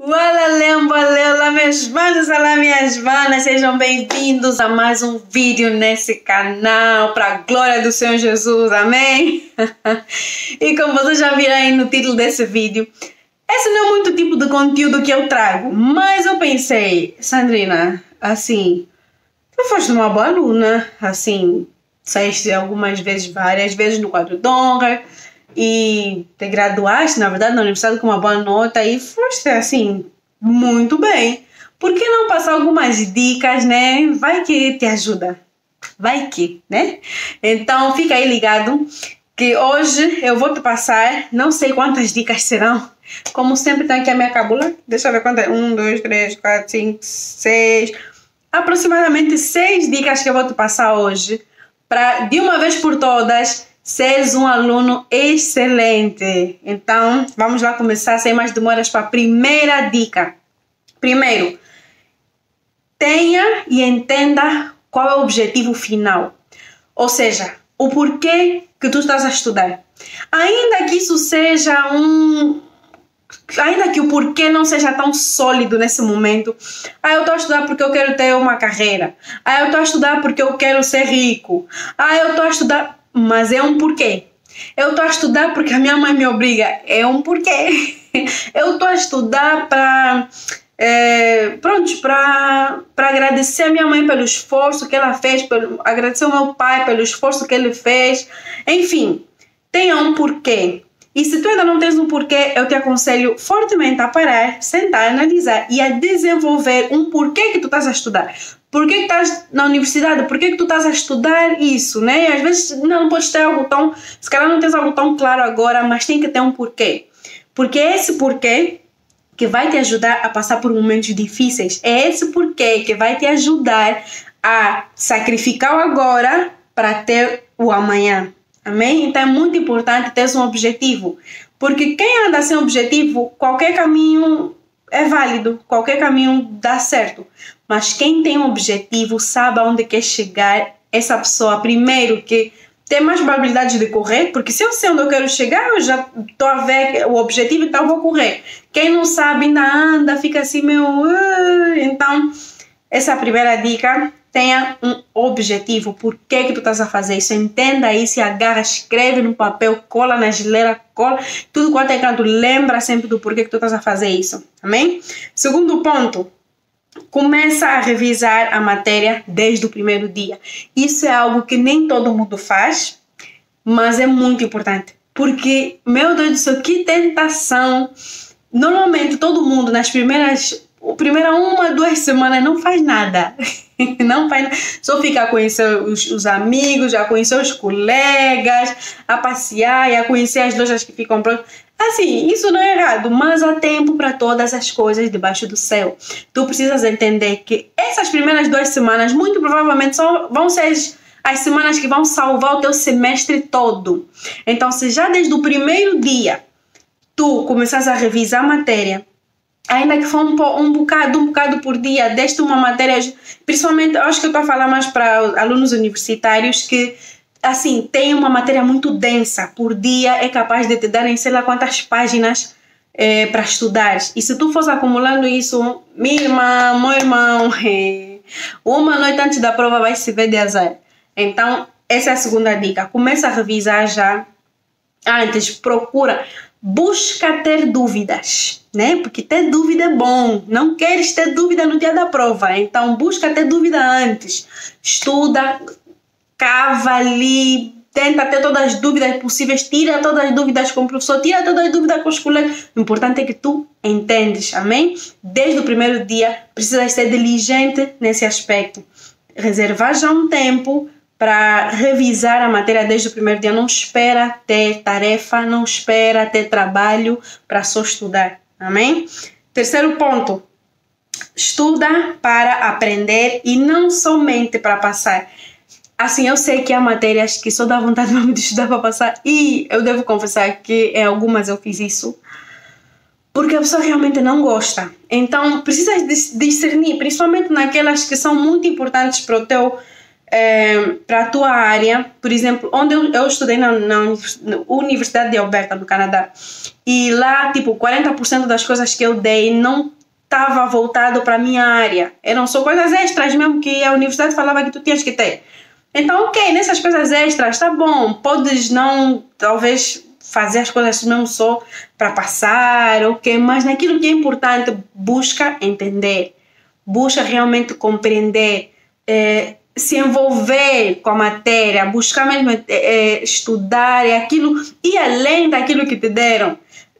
Olá, meus manos, olá, minhas manas, sejam bem-vindos a mais um vídeo nesse canal, para a glória do Senhor Jesus, amém? E como vocês já viram aí no título desse vídeo, esse não é muito tipo de conteúdo que eu trago, mas eu pensei, Sandrina, assim, tu foste uma boa aluna, assim, saíste algumas vezes, várias vezes no quadro de honra, e te graduaste, na verdade, na universidade com uma boa nota e foste, assim, muito bem. Por que não passar algumas dicas, né? Vai que te ajuda. Vai que, né? Então, fica aí ligado que hoje eu vou te passar, não sei quantas dicas serão. Como sempre, tem aqui a minha cábula. Deixa eu ver quantas. 1, 2, 3, 4, 5, 6. Aproximadamente 6 dicas que eu vou te passar hoje. Para, de uma vez por todas, seres um aluno excelente. Então, vamos lá começar sem mais demoras para a primeira dica. Primeiro, tenha e entenda qual é o objetivo final. Ou seja, o porquê que tu estás a estudar. Ainda que isso seja ainda que o porquê não seja tão sólido nesse momento. Ah, eu estou a estudar porque eu quero ter uma carreira. Ah, eu estou a estudar porque eu quero ser rico. Ah, eu estou a estudar... Mas é um porquê. Eu estou a estudar porque a minha mãe me obriga. É um porquê. Eu estou a estudar para... para agradecer a minha mãe pelo esforço que ela fez. Agradecer ao meu pai pelo esforço que ele fez. Enfim, tenha um porquê. E se tu ainda não tens um porquê, eu te aconselho fortemente a parar, sentar, analisar e a desenvolver um porquê que tu estás a estudar. Por que estás na universidade? Por que tu estás a estudar isso, né? Às vezes não podes ter algo tão... Se calhar não tens algo tão claro agora, mas tem que ter um porquê. Porque é esse porquê que vai te ajudar a passar por momentos difíceis. É esse porquê que vai te ajudar a sacrificar o agora para ter o amanhã. Amém? Então é muito importante ter um objetivo. Porque quem anda sem objetivo, qualquer caminho... é válido, qualquer caminho dá certo, mas quem tem um objetivo sabe aonde quer chegar. Essa pessoa, primeiro, que tem mais probabilidade de correr, porque se eu sei onde eu quero chegar, eu já estou a ver o objetivo, então vou correr. Quem não sabe ainda anda, fica assim meio... Então, essa é a primeira dica, tenha um objetivo, por que que tu estás a fazer isso, entenda isso, agarra, escreve no papel, cola na geleira, cola, tudo quanto é canto, lembra sempre do porquê que tu estás a fazer isso, amém? Segundo ponto, começa a revisar a matéria desde o primeiro dia. Isso é algo que nem todo mundo faz, mas é muito importante, porque, meu Deus do céu, que tentação. Normalmente todo mundo nas primeiras 1, 2 semanas não faz nada. Não faz nada. Só fica a conhecer os amigos, a conhecer os colegas, a passear e a conhecer as lojas que ficam próximas. Assim, isso não é errado, mas há tempo para todas as coisas debaixo do céu. Tu precisas entender que essas primeiras 2 semanas, muito provavelmente, só vão ser as semanas que vão salvar o teu semestre todo. Então, se já desde o primeiro dia tu começas a revisar a matéria, ainda que for um bocado por dia, deste uma matéria, principalmente, acho que eu estou a falar mais para alunos universitários que, assim, tem uma matéria muito densa, por dia é capaz de te darem sei lá quantas páginas para estudar. E se tu fores acumulando isso, minha irmã, meu irmão, uma noite antes da prova vai se ver de azar. Então, essa é a segunda dica, começa a revisar já antes, procura... Busca ter dúvidas, né? Porque ter dúvida é bom. Não queres ter dúvida no dia da prova. Então, busca ter dúvida antes. Estuda, cava ali, tenta ter todas as dúvidas possíveis. Tira todas as dúvidas com o professor, tira todas as dúvidas com os colegas. O importante é que tu entendes, amém? Desde o primeiro dia, precisas ser diligente nesse aspecto. Reservar já um tempo para revisar a matéria desde o primeiro dia. Não espera ter tarefa, não espera ter trabalho para só estudar, amém? Terceiro ponto, estuda para aprender e não somente para passar. Assim, eu sei que há matérias que só dá vontade mesmo de estudar para passar e eu devo confessar que em algumas eu fiz isso porque a pessoa realmente não gosta. Então, precisa discernir, principalmente naquelas que são muito importantes para o teu para a tua área. Por exemplo, onde eu estudei na Universidade de Alberta, do Canadá, e lá, tipo, 40% das coisas que eu dei não estava voltado para a minha área. Eram só coisas extras mesmo que a universidade falava que tu tinhas que ter. Então, ok, nessas coisas extras, tá bom, podes não, talvez, fazer as coisas não só para passar, ok, mas naquilo que é importante, busca entender, busca realmente compreender, se envolver com a matéria, buscar mesmo estudar, é aquilo, e além daquilo que te deram.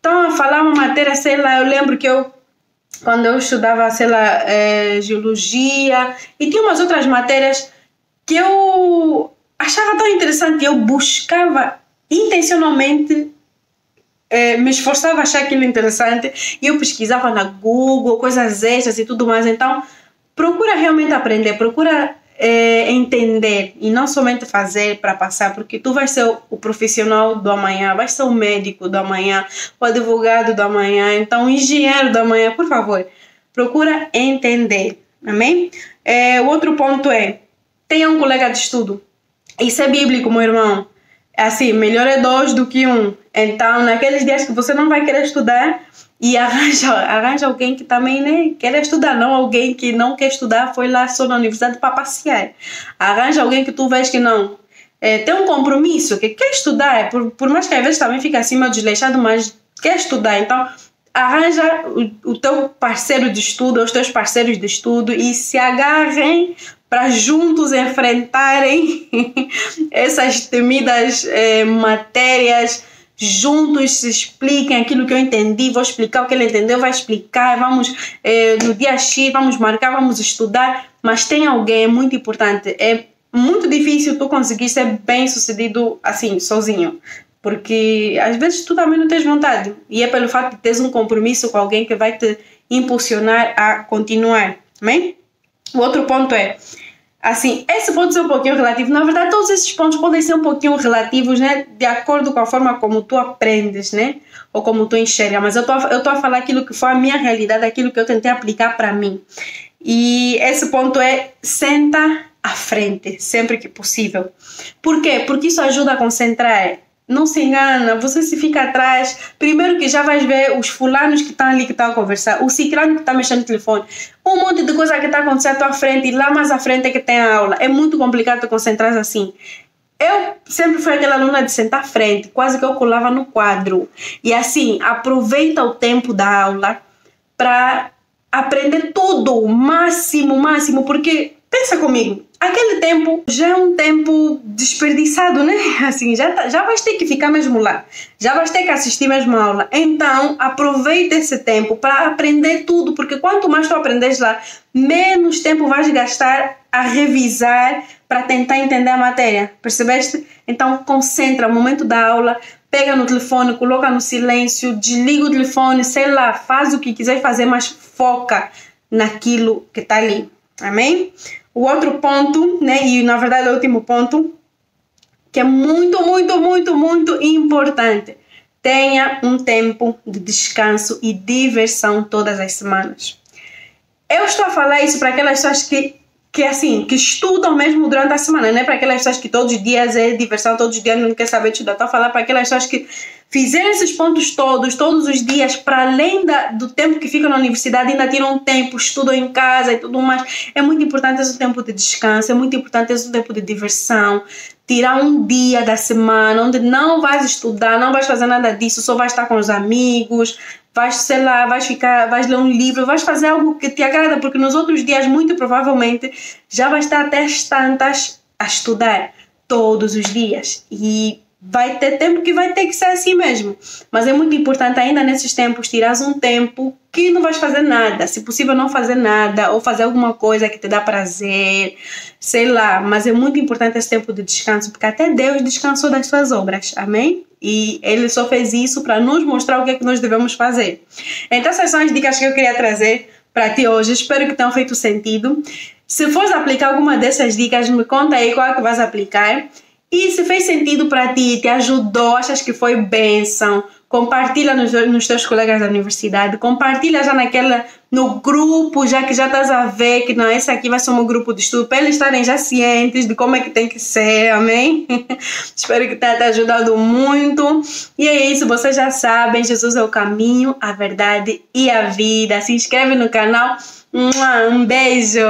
Então, falar uma matéria, sei lá, eu lembro que quando eu estudava, sei lá, geologia, e tinha umas outras matérias que eu achava tão interessante, eu buscava intencionalmente, me esforçava a achar aquilo interessante, e eu pesquisava na Google, coisas extras e tudo mais. Então, procura realmente aprender, procura entender, e não somente fazer para passar, porque tu vais ser o profissional do amanhã, vais ser o médico do amanhã, o advogado do amanhã, então o engenheiro do amanhã. Por favor, procura entender, amém? O outro ponto é, tenha um colega de estudo. Isso é bíblico, meu irmão. Assim, melhor é dois do que um. Então, naqueles dias que você não vai querer estudar, e arranja alguém que também, né, quer estudar, não alguém que não quer estudar, foi lá só na universidade para passear. Arranja alguém que tu vês que não, tem um compromisso, que quer estudar, por mais que às vezes também fica assim meio desleixado, mas quer estudar. Então, arranja o teu parceiro de estudo, os teus parceiros de estudo, e se agarrem para juntos enfrentarem essas temidas matérias. Juntos se expliquem aquilo que eu entendi, vou explicar o que ele entendeu, vai explicar, vamos no dia X, vamos marcar, vamos estudar. Mas tem alguém, é muito importante. É muito difícil tu conseguir ser bem sucedido assim, sozinho, porque às vezes tu também não tens vontade, e é pelo fato de teres um compromisso com alguém que vai te impulsionar a continuar, amém? O outro ponto é, assim, esse pode ser um pouquinho relativo, na verdade todos esses pontos podem ser um pouquinho relativos, né, de acordo com a forma como tu aprendes, né, ou como tu enxerga, mas eu tô a falar aquilo que foi a minha realidade, aquilo que eu tentei aplicar para mim. E esse ponto é, senta à frente, sempre que possível. Por quê? Porque isso ajuda a concentrar. Não se engana, você se fica atrás, primeiro que já vais ver os fulanos que estão ali, que estão a conversar, o ciclano que está mexendo no telefone, um monte de coisa que está acontecendo à tua frente, e lá mais à frente é que tem a aula. É muito complicado te concentrar assim. Eu sempre fui aquela aluna de sentar à frente, quase que eu colava no quadro. E assim, aproveita o tempo da aula para aprender tudo, o máximo, máximo, porque pensa comigo, aquele tempo já é um tempo desperdiçado, né? Assim, já vais ter que ficar mesmo lá, já vais ter que assistir mesmo a aula. Então, aproveita esse tempo para aprender tudo, porque quanto mais tu aprendes lá, menos tempo vais gastar a revisar para tentar entender a matéria, percebeste? Então, concentra no momento da aula, pega no telefone, coloca no silêncio, desliga o telefone, sei lá, faz o que quiser fazer, mas foca naquilo que está ali. Amém? O outro ponto, né, e na verdade o último ponto, que é muito, muito, muito, muito importante. Tenha um tempo de descanso e diversão todas as semanas. Eu estou a falar isso para aquelas pessoas que estudam mesmo durante a semana, né? Para aquelas pessoas que todos os dias é diversão, todos os dias não quer saber de estudar. Estou a falar para aquelas pessoas que fizeram esses pontos todos os dias, para além do tempo que ficam na universidade, ainda tiram um tempo, estudam em casa e tudo mais. É muito importante esse tempo de descanso, é muito importante esse tempo de diversão. Tirar um dia da semana onde não vais estudar, não vais fazer nada disso, só vais estar com os amigos, vais, sei lá, vais ler um livro, vais fazer algo que te agrada, porque nos outros dias, muito provavelmente, já vais estar até as tantas a estudar todos os dias. E vai ter tempo que vai ter que ser assim mesmo, mas é muito importante ainda nesses tempos tirares um tempo que não vais fazer nada, se possível não fazer nada, ou fazer alguma coisa que te dá prazer, sei lá, mas é muito importante esse tempo de descanso, porque até Deus descansou das suas obras, amém? E Ele só fez isso para nos mostrar o que é que nós devemos fazer. Então essas são as dicas que eu queria trazer para ti hoje, espero que tenham feito sentido. Se fores aplicar alguma dessas dicas, me conta aí qual é que vais aplicar. E se fez sentido para ti, te ajudou, achas que foi bênção, compartilha nos teus colegas da universidade, compartilha já no grupo, já que já estás a ver que não, esse aqui vai ser um grupo de estudo, para eles estarem já cientes de como é que tem que ser, amém? Espero que tenha te ajudado muito. E é isso, vocês já sabem, Jesus é o caminho, a verdade e a vida. Se inscreve no canal. Um beijo!